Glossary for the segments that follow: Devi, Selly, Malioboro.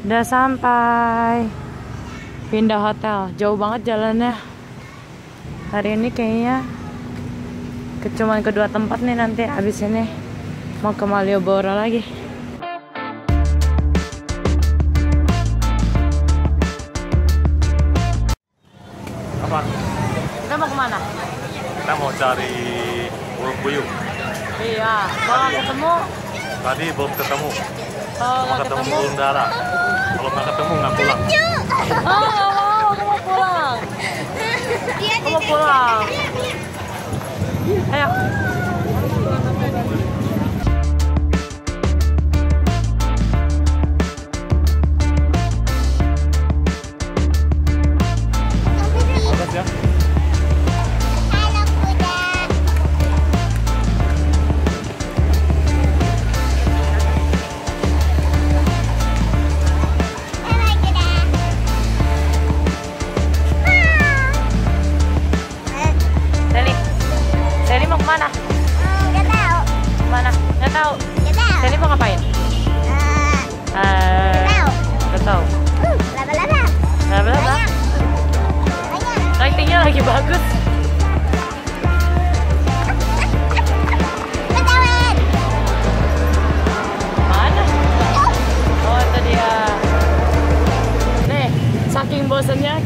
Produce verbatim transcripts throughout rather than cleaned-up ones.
Udah sampai. Pindah hotel. Jauh banget jalannya. Hari ini kayaknya cuman kedua tempat nih, nanti abis ini mau ke Malioboro lagi. Apa? Kita mau kemana? Kita mau cari burung puyuh. Iya, kalau ketemu? Tadi belum ketemu. Kalau ketemu, ketemu burung dara. Kalau nggak ketemu nggak pulang. Oh, oh, mau pulang. Mau pulang. Ayo.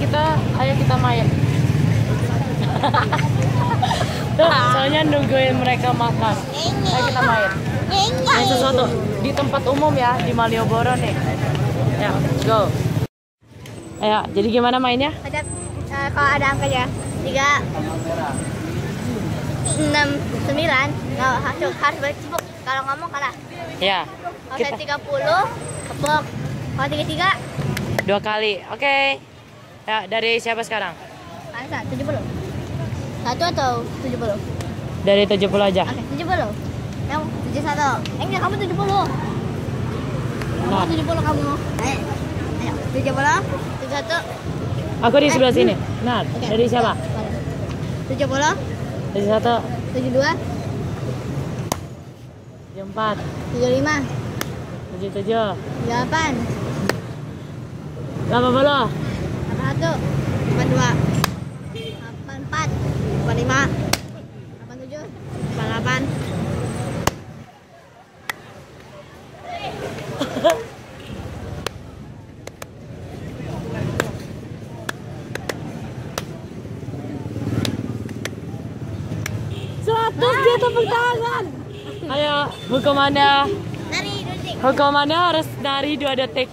Kita, ayo kita main. Tuh, soalnya nungguin mereka makan. Ayo kita main. Main sesuatu di tempat umum ya, di Malioboro nih. Ya, go. Ayo, jadi gimana mainnya? Ada, uh, kalau ada angkanya tiga, enam, sembilan, kalau harus harus bercebuk. Kalau ngomong kalah. Ya. Kalau kita tiga puluh, kebok. Kalau tiga tiga, dua kali. Oke. Okay. Ya, dari siapa sekarang? Masa, tujuh puluh. Satu atau tujuh puluh? Dari tujuh puluh aja? Oke, okay, tujuh puluh. Yang tujuh puluh satu. Enggak, kamu tujuh puluh. Kamu tujuh puluh kamu. Ayo, ayo. tujuh puluh, tujuh puluh satu. Aku di sebelah eh. sini. Nah, okay. Dari siapa? tujuh puluh, tujuh puluh satu, tujuh puluh dua, tujuh puluh empat, tujuh puluh lima, tujuh puluh tujuh, tujuh puluh delapan, delapan puluh. Satu, delapan dua, delapan empat, delapan lima, delapan tujuh, delapan delapan. Seratus dia tepuk tangan. Ayo, hukumannya. Hukumannya harus nari dua detik.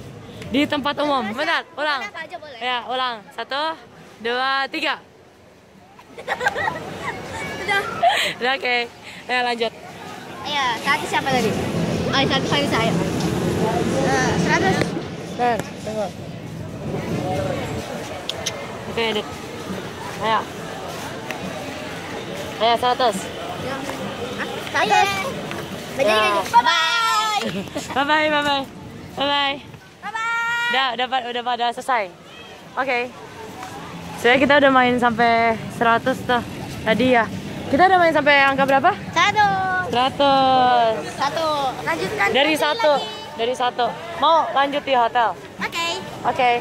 Di tempat umum, benar, ulang. Ya, ulang. Satu, dua, tiga. Sudah. Sudah, oke. Ya, lanjut. Iya, seratus siapa tadi? Oh, seratus lagi saya. Seratus. Bentar, tengok. Oke, Dek. Ayo. Ayo, seratus. Seratus. Bye-bye. Bye-bye, bye-bye. Bye-bye. Udah, udah, udah pada selesai. Oke. Okay. Soalnya kita udah main sampai seratus tuh tadi ya. Kita udah main sampai angka berapa? Satu. Seratus. Satu. Lanjutkan. Dari satu. Lagi. Dari satu. Mau lanjut di hotel. Oke. Okay. Oke. Okay.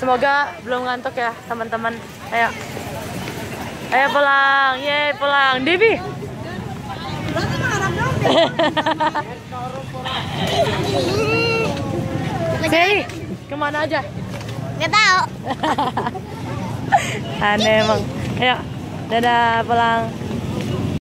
Semoga belum ngantuk ya teman-teman. Ayo. Ayo pulang. Yeay pulang. Devi. Selly, kemana aja? Nggak tahu. Aneh emang. Ayo, dadah pulang.